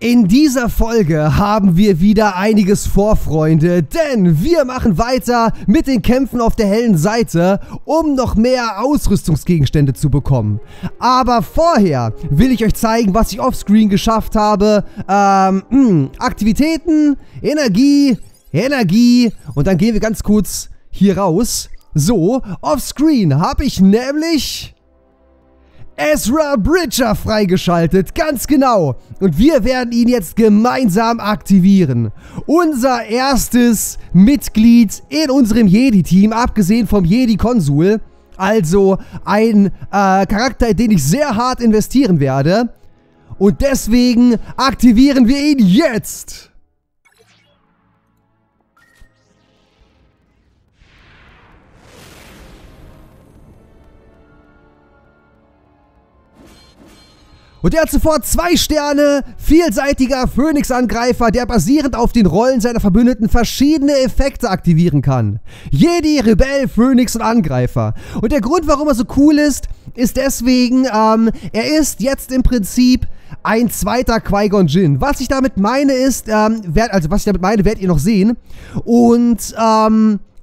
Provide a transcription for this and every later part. In dieser Folge haben wir wieder einiges vor, Freunde, denn wir machen weiter mit den Kämpfen auf der hellen Seite, um noch mehr Ausrüstungsgegenstände zu bekommen. Aber vorher will ich euch zeigen, was ich offscreen geschafft habe. Aktivitäten, Energie und dann gehen wir ganz kurz hier raus. So, offscreen habe ich nämlich Ezra Bridger freigeschaltet, ganz genau. Und wir werden ihn jetzt gemeinsam aktivieren. Unser erstes Mitglied in unserem Jedi-Team, abgesehen vom Jedi Konsul. Also ein Charakter, in den ich sehr hart investieren werde. Und deswegen aktivieren wir ihn jetzt. Und er hat sofort 2 Sterne, vielseitiger Phönix-Angreifer, der basierend auf den Rollen seiner Verbündeten verschiedene Effekte aktivieren kann. Jedi, Rebell, Phönix und Angreifer. Und der Grund, warum er so cool ist, ist deswegen, er ist jetzt im Prinzip ein zweiter Qui-Gon Jinn. Was ich damit meine ist, werdet ihr noch sehen. Und,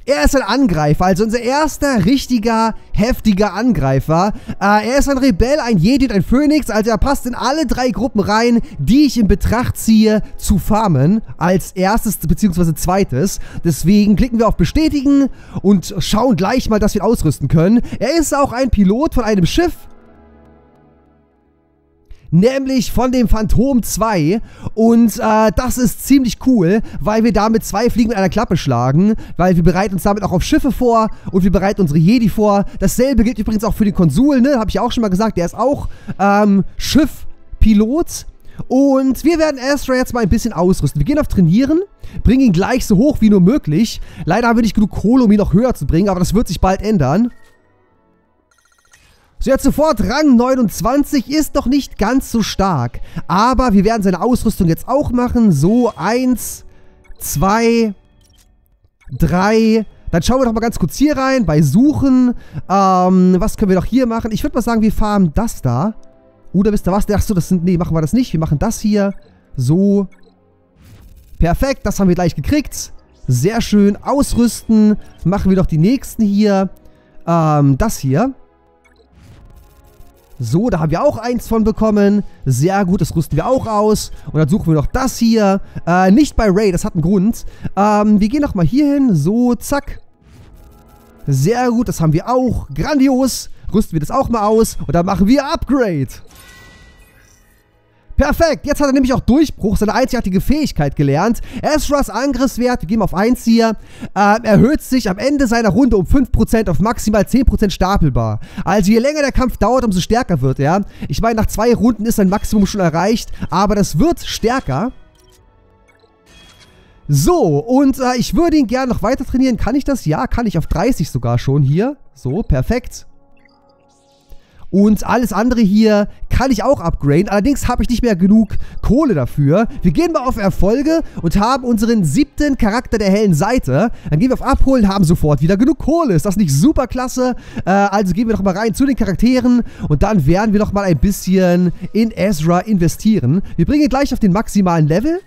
er ist ein Angreifer, also unser erster richtiger, heftiger Angreifer. Er ist ein Rebell, ein Jedi und ein Phönix, also er passt in alle 3 Gruppen rein, die ich in Betracht ziehe, zu farmen, als erstes bzw. zweites. Deswegen klicken wir auf Bestätigen und schauen gleich mal, dass wir ihn ausrüsten können. Er ist auch ein Pilot von einem Schiff, nämlich von dem Phantom 2 und das ist ziemlich cool, weil wir damit 2 Fliegen mit einer Klappe schlagen, weil wir bereiten uns damit auch auf Schiffe vor und wir bereiten unsere Jedi vor. Dasselbe gilt übrigens auch für den Konsul, ne, habe ich auch schon mal gesagt, der ist auch Schiffpilot und wir werden Ezra jetzt mal ein bisschen ausrüsten. Wir gehen auf Trainieren, bringen ihn gleich so hoch wie nur möglich. Leider haben wir nicht genug Kohle, um ihn noch höher zu bringen, aber das wird sich bald ändern. So, jetzt sofort Rang 29, ist noch nicht ganz so stark, aber wir werden seine Ausrüstung jetzt auch machen. So, 1, 2, 3, dann schauen wir doch mal ganz kurz hier rein, bei Suchen, was können wir doch hier machen? Ich würde mal sagen, wir farmen das da, oder wisst ihr was? Achso, das sind, nee, machen wir das nicht, wir machen das hier, so, perfekt, das haben wir gleich gekriegt, sehr schön, ausrüsten, machen wir doch die nächsten hier, das hier. So, da haben wir auch 1 von bekommen. Sehr gut, das rüsten wir auch aus. Und dann suchen wir noch das hier. Nicht bei Ray, das hat einen Grund. Wir gehen nochmal hier hin. So, zack. Sehr gut, das haben wir auch. Grandios. Rüsten wir das auch mal aus. Und dann machen wir Upgrade. Perfekt, jetzt hat er nämlich auch Durchbruch, seine einzigartige Fähigkeit gelernt. Ezras Angriffswert, wir gehen auf 1 hier, erhöht sich am Ende seiner Runde um 5% auf maximal 10% stapelbar. Also je länger der Kampf dauert, umso stärker wird er. Ich meine, nach 2 Runden ist sein Maximum schon erreicht, aber das wird stärker. So, und ich würde ihn gerne noch weiter trainieren. Kann ich das? Ja, kann ich, auf 30 sogar schon hier. So, perfekt. Und alles andere hier kann ich auch upgraden. Allerdings habe ich nicht mehr genug Kohle dafür. Wir gehen mal auf Erfolge und haben unseren 7. Charakter der hellen Seite. Dann gehen wir auf Abholen, haben sofort wieder genug Kohle. Ist das nicht super klasse? Also gehen wir doch mal rein zu den Charakteren. Und dann werden wir doch mal ein bisschen in Ezra investieren. Wir bringen ihn gleich auf den maximalen Level.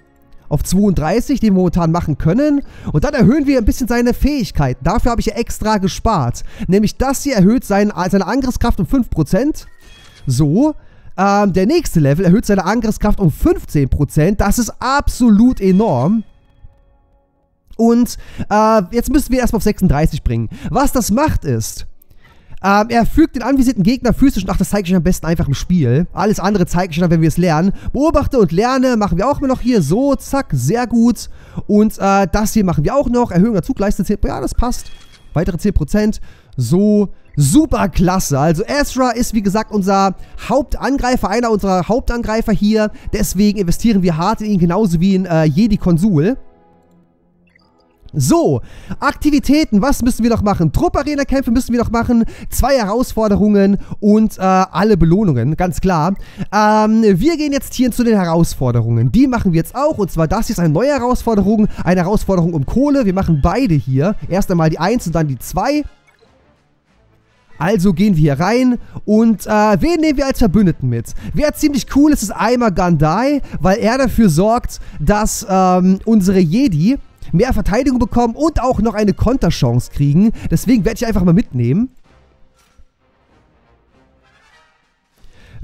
Auf 32, den wir momentan machen können. Und dann erhöhen wir ein bisschen seine Fähigkeiten. Dafür habe ich ja extra gespart. Nämlich das hier erhöht seine Angriffskraft um 5%. So. Der nächste Level erhöht seine Angriffskraft um 15%. Das ist absolut enorm. Und jetzt müssen wir erstmal auf 36 bringen. Was das macht ist, er fügt den anvisierten Gegner physisch, ach, das zeige ich euch am besten einfach im Spiel. Alles andere zeige ich euch dann, wenn wir es lernen. Beobachte und lerne machen wir auch mal noch hier. So, zack, sehr gut. Und das hier machen wir auch noch. Erhöhung der Zugleiste 10%. Ja, das passt. Weitere 10%. So, super klasse. Also Ezra ist, wie gesagt, unser Hauptangreifer, einer unserer Hauptangreifer hier. Deswegen investieren wir hart in ihn, genauso wie in Jedi Konsul. So, Aktivitäten, was müssen wir noch machen? Trupp-Arena-Kämpfe müssen wir noch machen, 2 Herausforderungen und alle Belohnungen, ganz klar. Wir gehen jetzt hier zu den Herausforderungen. Die machen wir jetzt auch, und zwar das hier ist eine neue Herausforderung, eine Herausforderung um Kohle. Wir machen beide hier, erst einmal die 1 und dann die 2. Also gehen wir hier rein und wen nehmen wir als Verbündeten mit? Wer ziemlich cool ist, ist Ima-Gun Di, weil er dafür sorgt, dass unsere Jedi mehr Verteidigung bekommen und auch noch eine Konterchance kriegen. Deswegen werde ich einfach mal mitnehmen.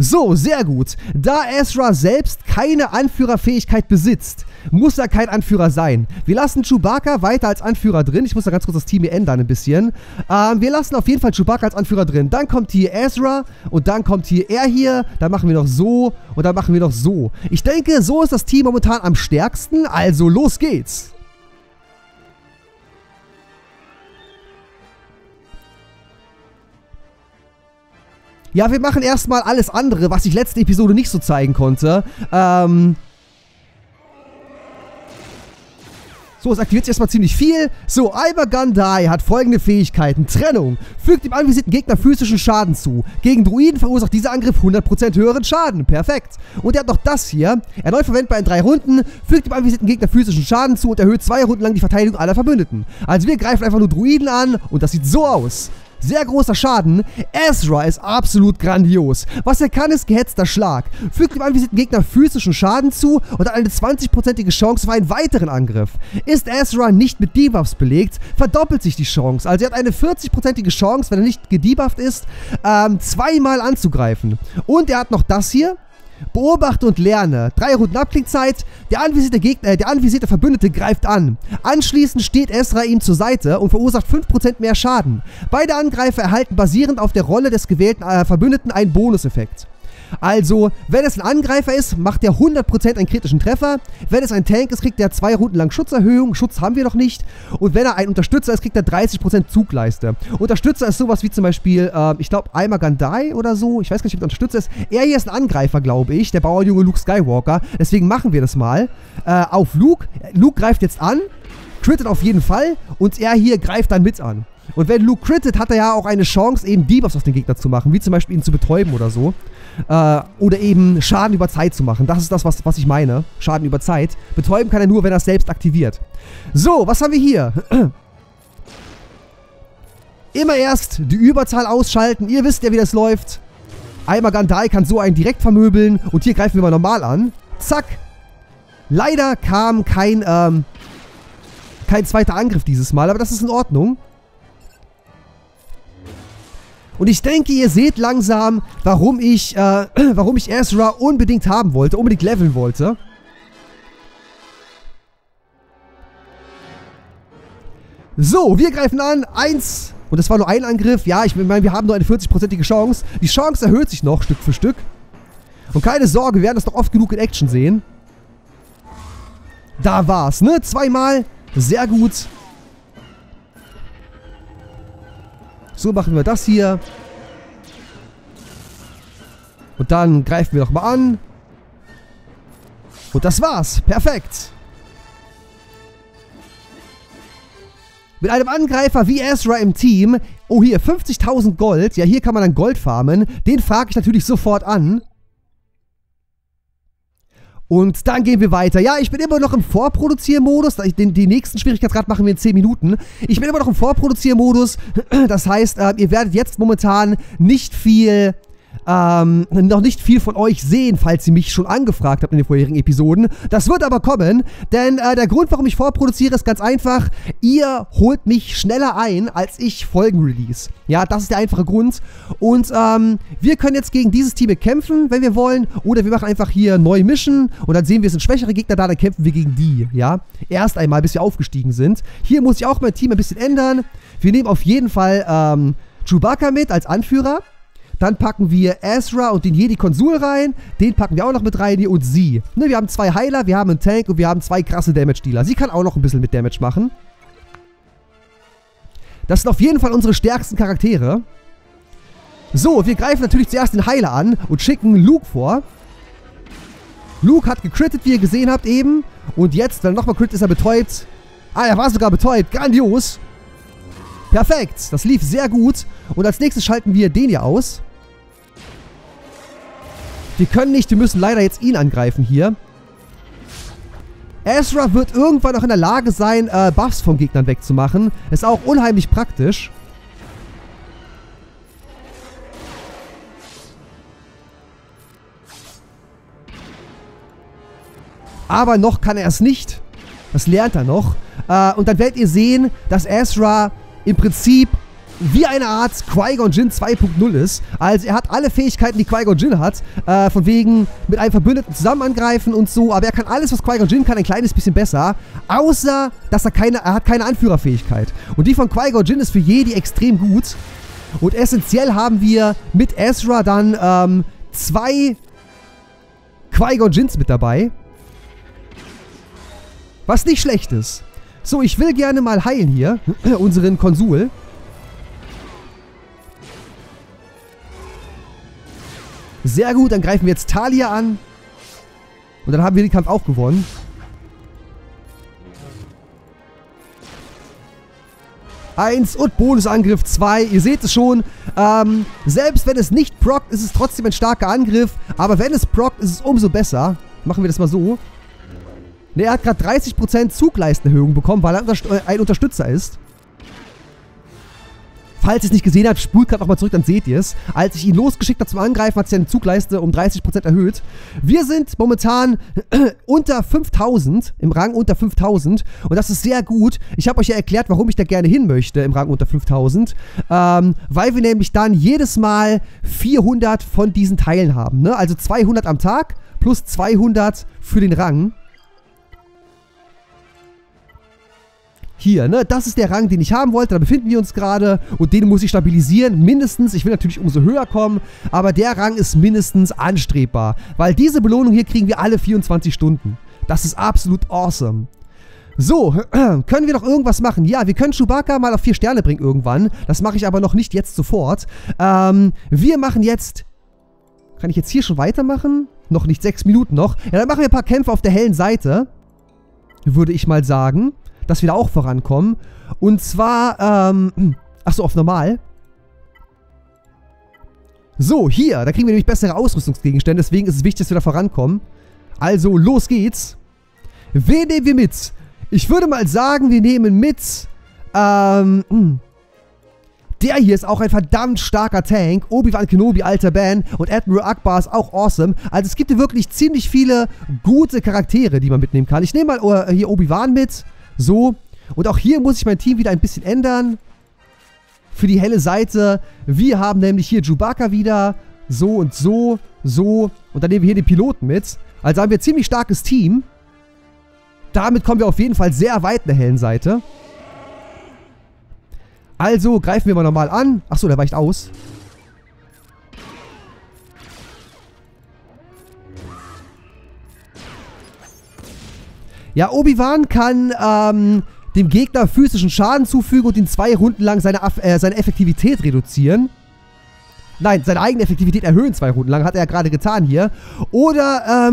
So, sehr gut. Da Ezra selbst keine Anführerfähigkeit besitzt, muss er kein Anführer sein. Wir lassen Chewbacca weiter als Anführer drin. Ich muss da ganz kurz das Team hier ändern ein bisschen. Wir lassen auf jeden Fall Chewbacca als Anführer drin. Dann kommt hier Ezra und dann kommt hier er hier. Dann machen wir noch so und dann machen wir noch so. Ich denke, so ist das Team momentan am stärksten. Also los geht's. Ja, wir machen erstmal alles andere, was ich letzte Episode nicht so zeigen konnte. So, es aktiviert sich erstmal ziemlich viel. So, Ima-Gun Di hat folgende Fähigkeiten. Trennung. Fügt dem anvisierten Gegner physischen Schaden zu. Gegen Druiden verursacht dieser Angriff 100% höheren Schaden. Perfekt. Und er hat noch das hier. Erneut verwendbar in 3 Runden. Fügt dem anvisierten Gegner physischen Schaden zu und erhöht 2 Runden lang die Verteidigung aller Verbündeten. Also wir greifen einfach nur Druiden an und das sieht so aus. Sehr großer Schaden. Ezra ist absolut grandios. Was er kann, ist gehetzter Schlag. Fügt dem anvisierten Gegner physischen Schaden zu und hat eine 20%ige Chance auf einen weiteren Angriff. Ist Ezra nicht mit Debuffs belegt, verdoppelt sich die Chance. Also er hat eine 40%ige Chance, wenn er nicht gedebufft ist, zweimal anzugreifen. Und er hat noch das hier. Beobachte und lerne. 3 Runden Abklingzeit. Der anvisierte Verbündete greift an. Anschließend steht Ezra ihm zur Seite und verursacht 5% mehr Schaden. Beide Angreifer erhalten basierend auf der Rolle des gewählten Verbündeten einen Bonuseffekt. Also, wenn es ein Angreifer ist, macht der 100% einen kritischen Treffer. Wenn es ein Tank ist, kriegt der 2 Runden lang Schutzerhöhung. Schutz haben wir noch nicht. Und wenn er ein Unterstützer ist, kriegt er 30% Zugleiste. Unterstützer ist sowas wie zum Beispiel, ich glaube, Ima-Gun Di oder so. Ich weiß gar nicht, ob der Unterstützer ist. Er hier ist ein Angreifer, glaube ich. Der Bauernjunge Luke Skywalker. Deswegen machen wir das mal. Auf Luke. Luke greift jetzt an. Crittet auf jeden Fall. Und er hier greift dann mit an. Und wenn Luke crittet, hat er ja auch eine Chance, eben Debuffs auf den Gegner zu machen. Wie zum Beispiel ihn zu betäuben oder so. Oder eben Schaden über Zeit zu machen. Das ist das, was ich meine. Schaden über Zeit. Betäuben kann er nur, wenn er es selbst aktiviert. So, was haben wir hier? Immer erst die Überzahl ausschalten. Ihr wisst ja, wie das läuft. Ima-Gun Di kann so einen direkt vermöbeln. Und hier greifen wir mal normal an. Zack. Leider kam kein zweiter Angriff dieses Mal. Aber das ist in Ordnung. Und ich denke, ihr seht langsam, warum ich Ezra unbedingt haben wollte, unbedingt leveln wollte. So, wir greifen an. 1. Und das war nur ein Angriff. Ja, ich meine, wir haben nur eine 40%ige Chance. Die Chance erhöht sich noch Stück für Stück. Und keine Sorge, wir werden das noch oft genug in Action sehen. Da war's, ne? 2-mal. Sehr gut. So machen wir das hier. Und dann greifen wir nochmal an. Und das war's. Perfekt. Mit einem Angreifer wie Ezra im Team. Oh, hier 50.000 Gold. Ja, hier kann man dann Gold farmen. Den frage ich natürlich sofort an. Und dann gehen wir weiter. Ja, ich bin immer noch im Vorproduziermodus. Den nächsten Schwierigkeitsgrad machen wir in 10 Minuten. Ich bin immer noch im Vorproduziermodus. Das heißt, ihr werdet jetzt momentan nicht viel, noch nicht viel von euch sehen, falls ihr mich schon angefragt habt in den vorherigen Episoden. Das wird aber kommen, denn der Grund, warum ich vorproduziere, ist ganz einfach. Ihr holt mich schneller ein, als ich Folgen release. Ja, das ist der einfache Grund. Und wir können jetzt gegen dieses Team kämpfen, wenn wir wollen. Oder wir machen einfach hier neu mischen und dann sehen wir, es sind schwächere Gegner da, dann kämpfen wir gegen die. Ja, erst einmal, bis wir aufgestiegen sind. Hier muss ich auch mein Team ein bisschen ändern. Wir nehmen auf jeden Fall Chewbacca mit als Anführer. Dann packen wir Ezra und den Jedi Konsul rein. Den packen wir auch noch mit rein hier und sie. Ne, wir haben 2 Heiler, wir haben einen Tank und wir haben 2 krasse Damage-Dealer. Sie kann auch noch ein bisschen mit Damage machen. Das sind auf jeden Fall unsere stärksten Charaktere. So, wir greifen natürlich zuerst den Heiler an und schicken Luke vor. Luke hat gecrittet, wie ihr gesehen habt eben. Und jetzt, wenn er nochmal crittet, ist er betäubt. Ah, er war sogar betäubt. Grandios. Perfekt. Das lief sehr gut. Und als nächstes schalten wir den hier aus. Wir können nicht, wir müssen leider jetzt ihn angreifen hier. Ezra wird irgendwann auch in der Lage sein, Buffs von Gegnern wegzumachen. Ist auch unheimlich praktisch. Aber noch kann er es nicht. Das lernt er noch. Und dann werdet ihr sehen, dass Ezra im Prinzip wie eine Art Qui-Gon Jinn 2.0 ist. Also er hat alle Fähigkeiten, die Qui-Gon Jinn hat. Von wegen mit einem Verbündeten zusammen angreifen und so. Aber er kann alles, was Qui-Gon Jinn kann, ein kleines bisschen besser. Außer, dass er hat keine Anführerfähigkeit. Und die von Qui-Gon Jinn ist für Jedi extrem gut. Und essentiell haben wir mit Ezra dann zwei Qui-Gon Jinns mit dabei. Was nicht schlecht ist. So, ich will gerne mal heilen hier. Unseren Konsul. Sehr gut, dann greifen wir jetzt Talia an. Und dann haben wir den Kampf auch gewonnen. Eins und Bonusangriff 2. Ihr seht es schon. Selbst wenn es nicht prockt, ist es trotzdem ein starker Angriff. Aber wenn es prockt, ist es umso besser. Machen wir das mal so. Ne, er hat gerade 30% Zugleistenerhöhung bekommen, weil er ein Unterstützer ist. Falls ihr es nicht gesehen habt, spult gerade nochmal zurück, dann seht ihr es. Als ich ihn losgeschickt habe zum Angreifen, hat sich seine Zugleiste um 30% erhöht. Wir sind momentan unter 5000, im Rang unter 5000. Und das ist sehr gut. Ich habe euch ja erklärt, warum ich da gerne hin möchte im Rang unter 5000. Weil wir nämlich dann jedes Mal 400 von diesen Teilen haben. Ne? Also 200 am Tag plus 200 für den Rang. Hier, ne, das ist der Rang, den ich haben wollte, da befinden wir uns gerade und den muss ich stabilisieren, mindestens, ich will natürlich umso höher kommen, aber der Rang ist mindestens anstrebbar, weil diese Belohnung hier kriegen wir alle 24 Stunden. Das ist absolut awesome. So, können wir noch irgendwas machen? Ja, wir können Chewbacca mal auf 4 Sterne bringen irgendwann, das mache ich aber noch nicht jetzt sofort. Wir machen jetzt, kann ich jetzt hier schon weitermachen? Noch nicht, 6 Minuten noch. Ja, dann machen wir ein paar Kämpfe auf der hellen Seite, würde ich mal sagen. Dass wir da auch vorankommen. Und zwar, achso, auf normal. So, hier. Da kriegen wir nämlich bessere Ausrüstungsgegenstände. Deswegen ist es wichtig, dass wir da vorankommen. Also, los geht's. Wen nehmen wir mit? Ich würde mal sagen, wir nehmen mit, der hier ist auch ein verdammt starker Tank. Obi-Wan Kenobi, alter Ben. Und Admiral Ackbar ist auch awesome. Also es gibt hier wirklich ziemlich viele gute Charaktere, die man mitnehmen kann. Ich nehme mal hier Obi-Wan mit. So, und auch hier muss ich mein Team wieder ein bisschen ändern. Für die helle Seite. Wir haben nämlich hier Chewbacca wieder. So und so, so. Und dann nehmen wir hier den Piloten mit. Also haben wir ein ziemlich starkes Team. Damit kommen wir auf jeden Fall sehr weit in der hellen Seite. Also greifen wir mal nochmal an. Achso, der weicht aus. Ja, Obi-Wan kann dem Gegner physischen Schaden zufügen und ihn 2 Runden lang seine Effektivität reduzieren. Nein, seine eigene Effektivität erhöhen 2 Runden lang, hat er ja gerade getan hier. Oder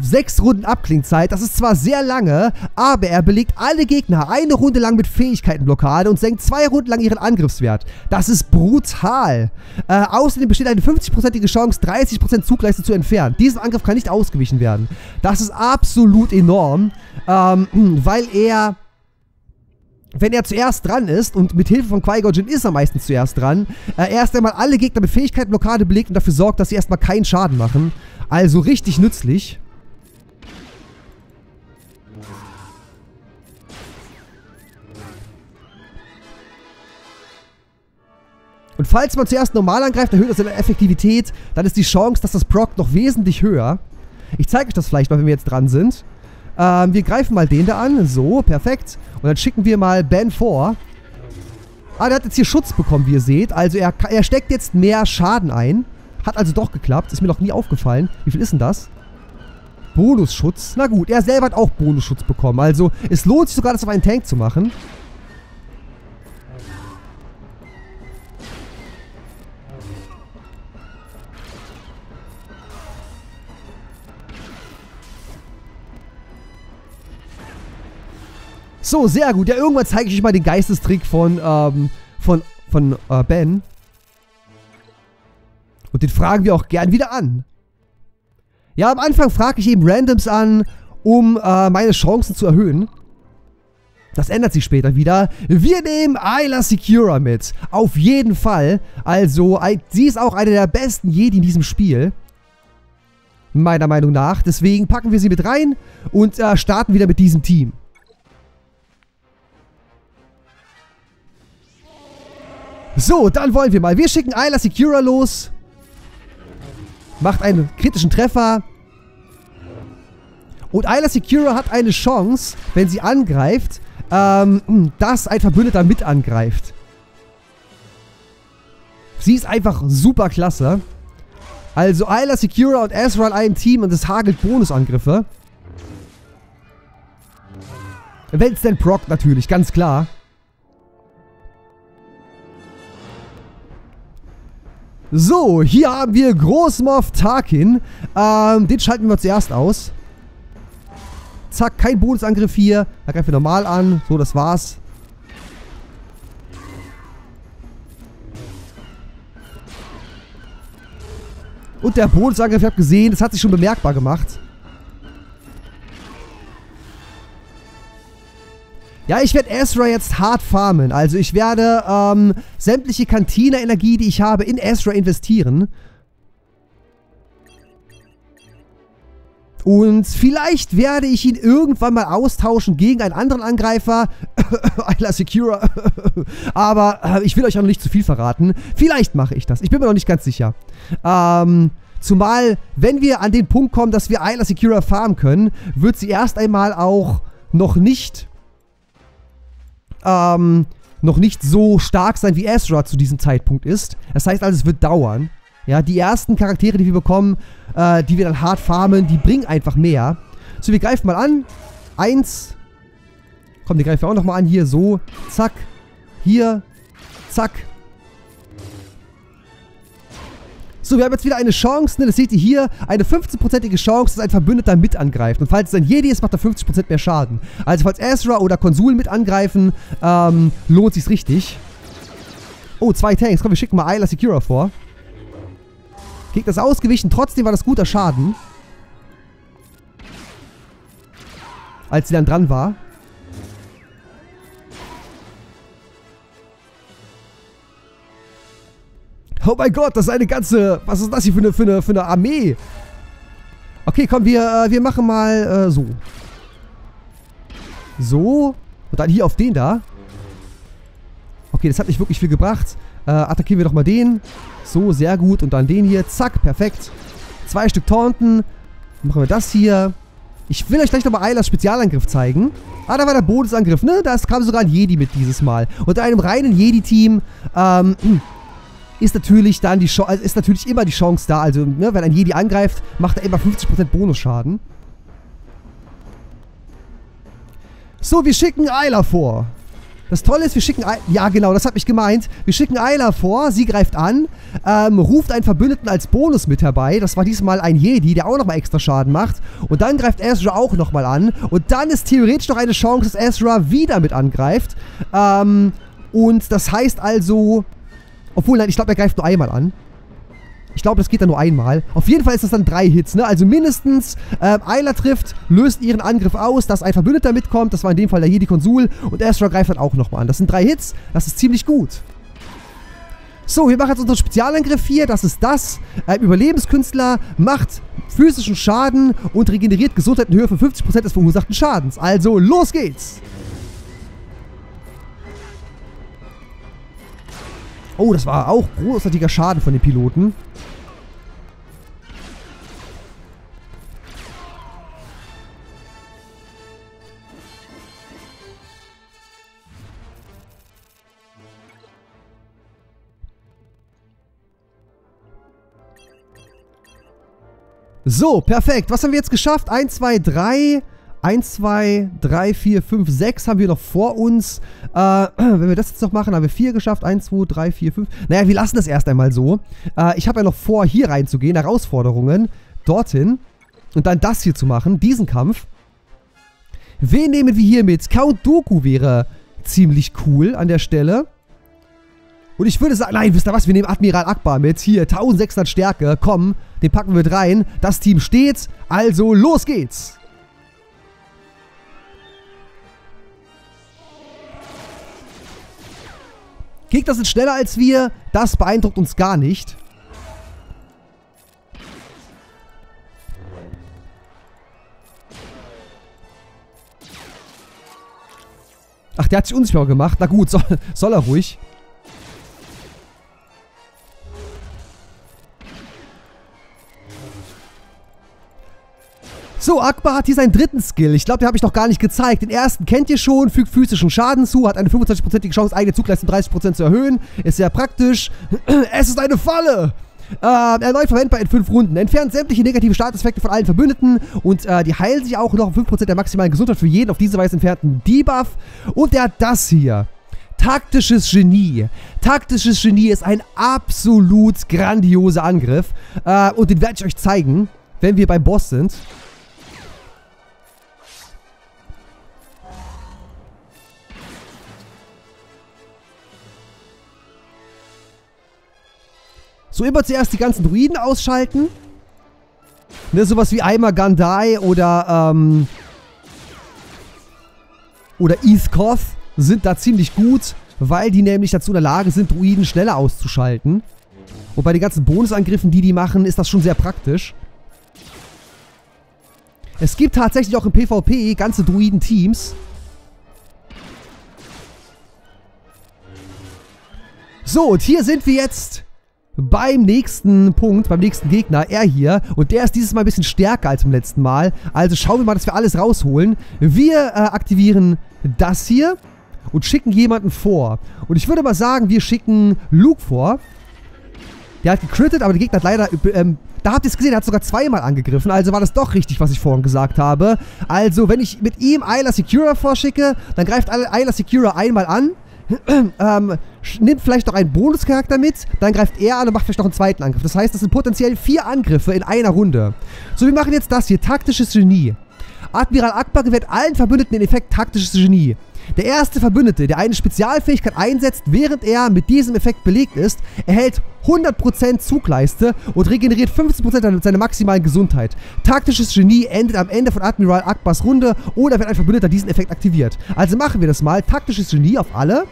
6 Runden Abklingzeit, das ist zwar sehr lange, aber er belegt alle Gegner 1 Runde lang mit Fähigkeitenblockade und senkt 2 Runden lang ihren Angriffswert. Das ist brutal. Außerdem besteht eine 50%ige Chance, 30% Zugleiste zu entfernen. Diesem Angriff kann nicht ausgewichen werden. Das ist absolut enorm, weil er... Wenn er zuerst dran ist, und mit Hilfe von Qui-Gon Jinn ist er meistens zuerst dran, erst einmal alle Gegner mit Fähigkeitenblockade belegt und dafür sorgt, dass sie erstmal keinen Schaden machen. Also richtig nützlich. Und falls man zuerst normal angreift, erhöht das seine Effektivität, dann ist die Chance, dass das prockt, noch wesentlich höher. Ich zeige euch das vielleicht mal, wenn wir jetzt dran sind. Wir greifen mal den da an. So, perfekt. Und dann schicken wir mal Ben vor. Ah, der hat jetzt hier Schutz bekommen, wie ihr seht. Also er steckt jetzt mehr Schaden ein. Hat also doch geklappt. Ist mir noch nie aufgefallen. Wie viel ist denn das? Bonusschutz. Na gut, er selber hat auch Bonusschutz bekommen. Also es lohnt sich sogar, das auf einen Tank zu machen. So, sehr gut. Ja, irgendwann zeige ich euch mal den Geistestrick von Ben. Und den fragen wir auch gern wieder an. Ja, am Anfang frage ich eben Randoms an, um meine Chancen zu erhöhen. Das ändert sich später wieder. Wir nehmen Aayla Secura mit. Auf jeden Fall. Also, sie ist auch eine der besten Jedi in diesem Spiel. meiner Meinung nach. Deswegen packen wir sie mit rein und starten wieder mit diesem Team. So, dann wollen wir mal. Wir schicken Aayla Secura los. Macht einen kritischen Treffer. Und Aayla Secura hat eine Chance, wenn sie angreift, dass ein Verbündeter mit angreift. Sie ist einfach super klasse. Also Aayla Secura und Ezra in einem Team und es hagelt Bonusangriffe. Wenn es denn proc natürlich, ganz klar. So, hier haben wir Großmoff Tarkin. Den schalten wir zuerst aus. Zack, kein Bonusangriff hier. Da greifen wir normal an. So, das war's. Und der Bonusangriff, ihr habt gesehen, das hat sich schon bemerkbar gemacht. Ja, ich werde Ezra jetzt hart farmen. Also ich werde sämtliche Cantina-Energie, die ich habe, in Ezra investieren. Und vielleicht werde ich ihn irgendwann mal austauschen gegen einen anderen Angreifer. Aayla Secura. Aber ich will euch auch noch nicht zu viel verraten. Vielleicht mache ich das. Ich bin mir noch nicht ganz sicher. Zumal, wenn wir an den Punkt kommen, dass wir Aayla Secura farmen können, wird sie erst einmal auch noch nicht so stark sein, wie Ezra zu diesem Zeitpunkt ist. Das heißt also, es wird dauern. Ja, die ersten Charaktere, die wir bekommen, die wir dann hart farmen, die bringen einfach mehr. So, wir greifen mal an. 1. Komm, die greifen wir auch nochmal an. Hier, so. Zack. Hier. Zack. So, wir haben jetzt wieder eine Chance, ne? Das seht ihr hier. Eine 15%ige Chance, dass ein Verbündeter mit angreift. Und falls es ein Jedi ist, macht er 50% mehr Schaden. Also falls Ezra oder Konsul mit angreifen, lohnt sich's richtig. Oh, 2 Tanks. Komm, wir schicken mal Aayla Secura vor. Gegner ist ausgewichen, trotzdem war das guter Schaden. Als sie dann dran war. Oh mein Gott, das ist eine ganze... Was ist das hier für eine Armee? Okay, komm, wir machen mal so. So. Und dann hier auf den da. Okay, das hat nicht wirklich viel gebracht. Attackieren wir doch mal den. So, sehr gut. Und dann den hier. Zack, perfekt. 2 Stück taunten. Dann machen wir das hier. Ich will euch gleich nochmal Aylas Spezialangriff zeigen. Ah, da war der Bonusangriff, ne? Da kam sogar ein Jedi mit dieses Mal. Unter einem reinen Jedi-Team ist natürlich dann die immer die Chance da. Also, ne, wenn ein Jedi angreift, macht er immer 50% Bonusschaden. So, wir schicken Aayla vor. Das Tolle ist, wir schicken... Ja, genau, das hat mich gemeint. Wir schicken Aayla vor, sie greift an, ruft einen Verbündeten als Bonus mit herbei. Das war diesmal ein Jedi, der auch nochmal extra Schaden macht. Und dann greift Ezra auch nochmal an. Und dann ist theoretisch noch eine Chance, dass Ezra wieder mit angreift. Und das heißt also... Obwohl, nein, ich glaube, er greift nur einmal an. Ich glaube, das geht dann nur einmal. Auf jeden Fall ist das dann 3 Hits, ne? Also mindestens Aayla trifft, löst ihren Angriff aus, dass ein Verbündeter mitkommt. Das war in dem Fall der Jedi-Konsul. Und Ezra greift dann auch nochmal an. Das sind 3 Hits. Das ist ziemlich gut. So, wir machen jetzt unseren Spezialangriff hier. Das ist das. Überlebenskünstler macht physischen Schaden und regeneriert Gesundheit in Höhe von 50% des verursachten Schadens. Also, los geht's! Oh, das war auch großartiger Schaden von den Piloten. So, perfekt. Was haben wir jetzt geschafft? 1, 2, 3, 4, 5, 6 haben wir noch vor uns. Wenn wir das jetzt noch machen, haben wir 4 geschafft. 1, 2, 3, 4, 5. Naja, wir lassen das erst einmal so. Ich habe ja noch vor, hier reinzugehen. Herausforderungen. Dorthin. Und dann das hier zu machen. Diesen Kampf. Wen nehmen wir hier mit? Count Dooku wäre ziemlich cool an der Stelle. Und ich würde sagen, nein, wisst ihr was? Wir nehmen Admiral Ackbar mit. Hier, 1600 Stärke. Komm, den packen wir mit rein. Das Team steht. Also, los geht's. Gegner sind schneller als wir. Das beeindruckt uns gar nicht. Ach, der hat sich unsichtbar gemacht. Na gut, soll er ruhig. So, Ackbar hat hier seinen dritten Skill. Ich glaube, den habe ich noch gar nicht gezeigt. Den ersten kennt ihr schon, fügt physischen Schaden zu, hat eine 25%ige Chance, eigene Zugleistung um 30% zu erhöhen. Ist sehr praktisch. Es ist eine Falle! Erneut verwendbar in 5 Runden. Entfernt sämtliche negativen Statuseffekte von allen Verbündeten und die heilen sich auch noch um 5% der maximalen Gesundheit für jeden auf diese Weise entfernten Debuff. Und der hat das hier. Taktisches Genie. Taktisches Genie ist ein absolut grandioser Angriff. Und den werde ich euch zeigen, wenn wir beim Boss sind. So, immer zuerst die ganzen Druiden ausschalten. Ne, sowas wie Ima-Gun Di oder Eeth Koth sind da ziemlich gut, weil die nämlich dazu in der Lage sind, Druiden schneller auszuschalten. Und bei den ganzen Bonusangriffen, die machen, ist das schon sehr praktisch. Es gibt tatsächlich auch im PvP ganze Druiden-Teams. So, und hier sind wir jetzt beim nächsten Punkt, beim nächsten Gegner, er hier. Und der ist dieses Mal ein bisschen stärker als beim letzten Mal. Also schauen wir mal, dass wir alles rausholen. Wir aktivieren das hier und schicken jemanden vor. Und ich würde mal sagen, wir schicken Luke vor. Der hat gecrittet, aber der Gegner hat leider... da habt ihr es gesehen, er hat sogar zweimal angegriffen. Also war das doch richtig, was ich vorhin gesagt habe. Also, wenn ich mit ihm Aayla Secura vorschicke, dann greift Aayla Secura einmal an. Nimmt vielleicht noch einen Bonuscharakter mit, dann greift er an und macht vielleicht noch einen zweiten Angriff. Das heißt, das sind potenziell 4 Angriffe in einer Runde. So, wir machen jetzt das hier, taktisches Genie. Admiral Ackbar gewährt allen Verbündeten den Effekt taktisches Genie. Der erste Verbündete, der eine Spezialfähigkeit einsetzt, während er mit diesem Effekt belegt ist, erhält 100% Zugleiste und regeneriert 15% seiner maximalen Gesundheit. Taktisches Genie endet am Ende von Admiral Ackbars Runde oder wenn ein Verbündeter diesen Effekt aktiviert. Also machen wir das mal. Taktisches Genie auf alle.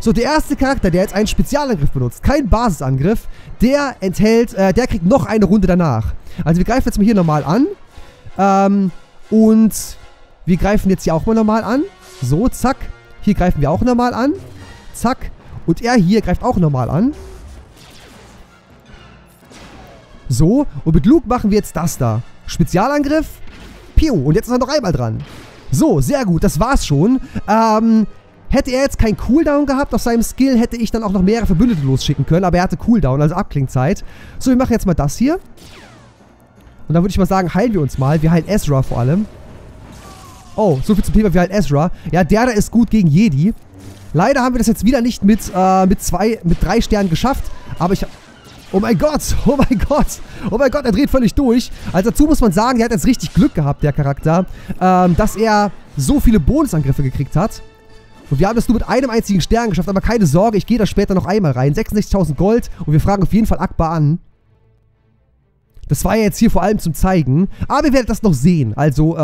So, der erste Charakter, der jetzt einen Spezialangriff benutzt, kein Basisangriff, der enthält, der kriegt noch eine Runde danach. Also wir greifen jetzt mal hier normal an. Und wir greifen jetzt hier auch mal normal an. So, zack. Hier greifen wir auch normal an. Zack. Und er hier greift auch normal an. So. Und mit Luke machen wir jetzt das da. Spezialangriff. Piu. Und jetzt ist er noch einmal dran. So, sehr gut. Das war's schon. Hätte er jetzt keinen Cooldown gehabt auf seinem Skill, hätte ich dann auch noch mehrere Verbündete losschicken können. Aber er hatte Cooldown, also Abklingzeit. So, wir machen jetzt mal das hier. Und dann würde ich mal sagen, heilen wir uns mal. Wir heilen Ezra vor allem. Oh, so viel zum Thema, wir halten Ezra. Ja, der da ist gut gegen Jedi. Leider haben wir das jetzt wieder nicht mit 3 Sternen geschafft. Aber ich... Oh mein Gott, oh mein Gott. Oh mein Gott, er dreht völlig durch. Also dazu muss man sagen, er hat jetzt richtig Glück gehabt, der Charakter. Dass er so viele Bonusangriffe gekriegt hat. Und wir haben das nur mit einem einzigen Stern geschafft. Aber keine Sorge, ich gehe da später noch einmal rein. 66.000 Gold und wir fragen auf jeden Fall Ackbar an. Das war ja jetzt hier vor allem zum Zeigen. Aber ihr werdet das noch sehen. Also,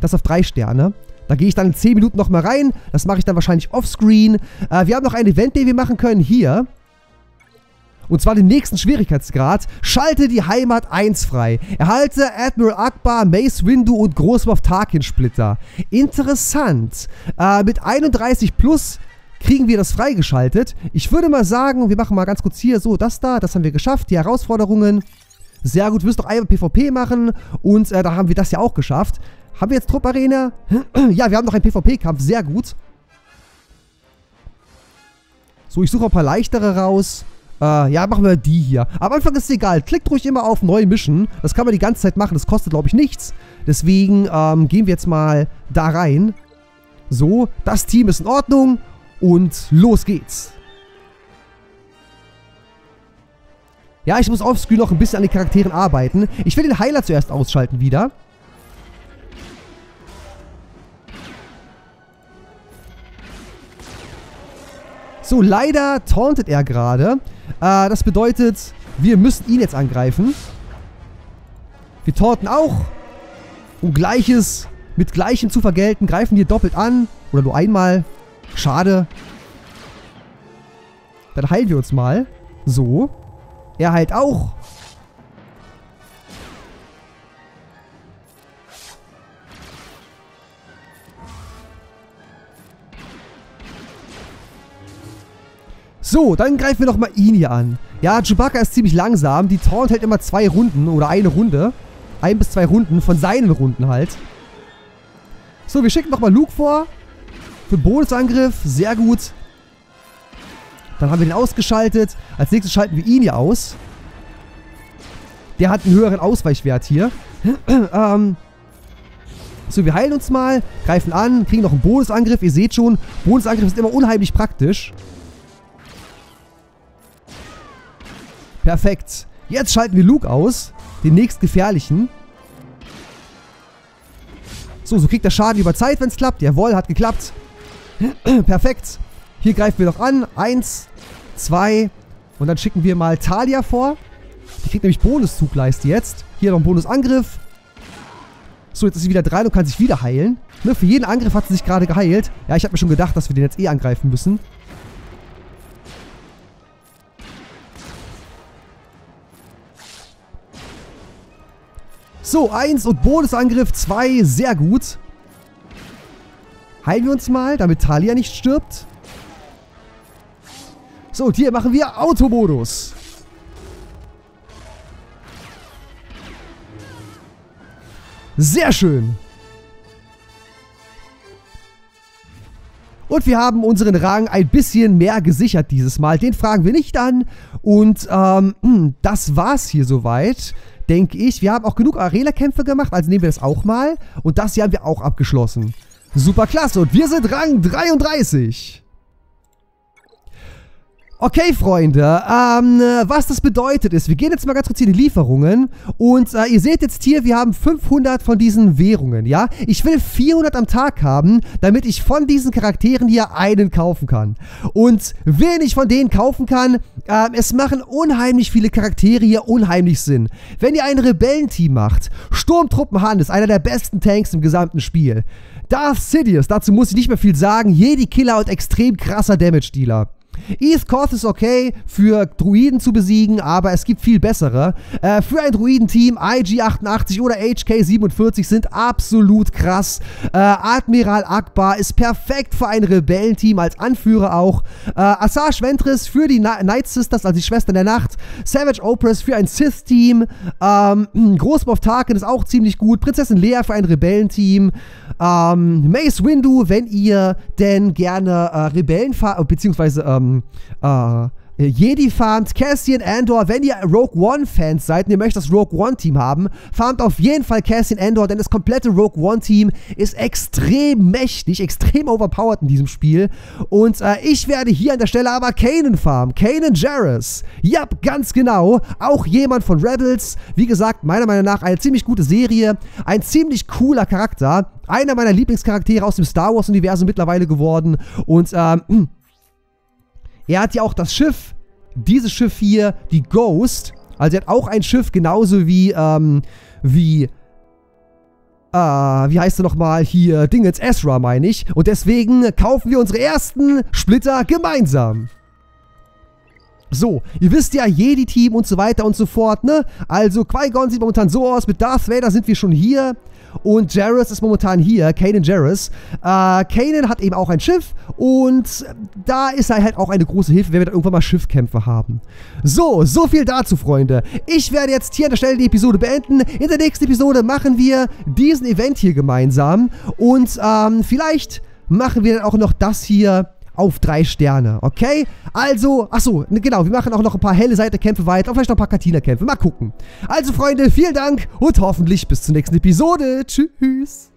das auf 3 Sterne. Da gehe ich dann in 10 Minuten nochmal rein. Das mache ich dann wahrscheinlich offscreen. Wir haben noch ein Event, den wir machen können hier. Und zwar den nächsten Schwierigkeitsgrad. Schalte die Heimat 1 frei. Erhalte Admiral Ackbar, Mace Windu und Großmoff Tarkin Splitter. Interessant. Mit 31 plus kriegen wir das freigeschaltet. Ich würde mal sagen, wir machen mal ganz kurz hier so das da. Das haben wir geschafft. Die Herausforderungen... Sehr gut, wir müssen doch einmal PvP machen und da haben wir das ja auch geschafft. Haben wir jetzt Trupp-Arena? Ja, wir haben noch einen PvP-Kampf, sehr gut. So, ich suche ein paar leichtere raus. Ja, machen wir die hier. Am Anfang ist es egal, klickt ruhig immer auf neu mischen. Das kann man die ganze Zeit machen, das kostet glaube ich nichts. Deswegen gehen wir jetzt mal da rein. So, das Team ist in Ordnung und los geht's. Ja, ich muss offscreen noch ein bisschen an den Charakteren arbeiten. Ich will den Heiler zuerst ausschalten wieder. So, leider tauntet er gerade. Das bedeutet, wir müssen ihn jetzt angreifen. Wir taunten auch. Um Gleiches mit Gleichem zu vergelten, greifen wir doppelt an. Oder nur einmal. Schade. Dann heilen wir uns mal. So. Er halt auch. So, dann greifen wir doch mal ihn hier an. Ja, Chewbacca ist ziemlich langsam. Die Taunt hält immer 2 Runden oder 1 Runde. 1 bis 2 Runden von seinen Runden halt. So, wir schicken nochmal Luke vor. Für Bonusangriff. Sehr gut. Dann haben wir den ausgeschaltet. Als nächstes schalten wir ihn hier aus. Der hat einen höheren Ausweichwert hier. So, wir heilen uns mal. Greifen an. Kriegen noch einen Bonusangriff. Ihr seht schon, Bonusangriff ist immer unheimlich praktisch. Perfekt. Jetzt schalten wir Luke aus. Den nächstgefährlichen. So, so kriegt er Schaden über Zeit, wenn es klappt. Jawohl, hat geklappt. Perfekt. Hier greifen wir noch an. 1, 2. Und dann schicken wir mal Talia vor. Die kriegt nämlich Bonuszugleiste jetzt. Hier noch ein Bonusangriff. So, jetzt ist sie wieder 3 und kann sich wieder heilen. Ne, für jeden Angriff hat sie sich gerade geheilt. Ja, ich habe mir schon gedacht, dass wir den jetzt eh angreifen müssen. So, 1 und Bonusangriff 2, sehr gut. Heilen wir uns mal, damit Talia nicht stirbt. So, und hier machen wir Automodus. Sehr schön. Und wir haben unseren Rang ein bisschen mehr gesichert dieses Mal. Den fragen wir nicht an. Und das war's hier soweit. Denke ich, wir haben auch genug Arena-Kämpfe gemacht, also nehmen wir das auch mal. Und das hier haben wir auch abgeschlossen. Super klasse und wir sind Rang 33. Okay, Freunde, was das bedeutet ist, wir gehen jetzt mal ganz kurz hier in die Lieferungen und ihr seht jetzt hier, wir haben 500 von diesen Währungen, ja? Ich will 400 am Tag haben, damit ich von diesen Charakteren hier einen kaufen kann. Und wen ich von denen kaufen kann, es machen unheimlich viele Charaktere hier unheimlich Sinn. Wenn ihr ein Rebellenteam macht, Sturmtruppenhand ist einer der besten Tanks im gesamten Spiel. Darth Sidious, dazu muss ich nicht mehr viel sagen, Jedi-Killer und extrem krasser Damage-Dealer. Eeth Koth ist okay für Druiden zu besiegen, aber es gibt viel bessere. Für ein Druidenteam IG88 oder HK47 sind absolut krass. Admiral Ackbar ist perfekt für ein Rebellenteam, als Anführer auch. Asajj Ventress für die Night Sisters, also die Schwestern der Nacht. Savage Opress für ein Sith-Team. Großmoff Tarkin ist auch ziemlich gut. Prinzessin Leia für ein Rebellenteam. Mace Windu, wenn ihr denn gerne Rebellen fahrt, beziehungsweise Jedi farmt, Cassian Andor, wenn ihr Rogue One Fans seid und ihr möchtet das Rogue One Team haben, farmt auf jeden Fall Cassian Andor, denn das komplette Rogue One Team ist extrem mächtig, extrem overpowered in diesem Spiel und ich werde hier an der Stelle aber Kanan farmen, Kanan Jarrus, ja, ganz genau, auch jemand von Rebels, wie gesagt, meiner Meinung nach eine ziemlich gute Serie, ein ziemlich cooler Charakter, einer meiner Lieblingscharaktere aus dem Star Wars Universum mittlerweile geworden und er hat ja auch das Schiff, dieses Schiff hier, die Ghost. Also er hat auch ein Schiff, genauso wie, wie heißt er nochmal hier, Dingens, Ezra meine ich. Und deswegen kaufen wir unsere ersten Splitter gemeinsam. So, ihr wisst ja, Jedi-Team und so weiter und so fort, ne? Also Qui-Gon sieht momentan so aus, mit Darth Vader sind wir schon hier. Und Jarrus ist momentan hier, Kanan Jarrus. Kanan hat eben auch ein Schiff und da ist er halt auch eine große Hilfe, wenn wir dann irgendwann mal Schiffkämpfe haben. So, so viel dazu, Freunde. Ich werde jetzt hier an der Stelle die Episode beenden. In der nächsten Episode machen wir diesen Event hier gemeinsam und vielleicht machen wir dann auch noch das hier auf 3 Sterne, okay? Also, achso, genau, wir machen auch noch ein paar helle Seitenkämpfe weiter, vielleicht noch ein paar Katina-Kämpfe, mal gucken. Also Freunde, vielen Dank und hoffentlich bis zur nächsten Episode. Tschüss!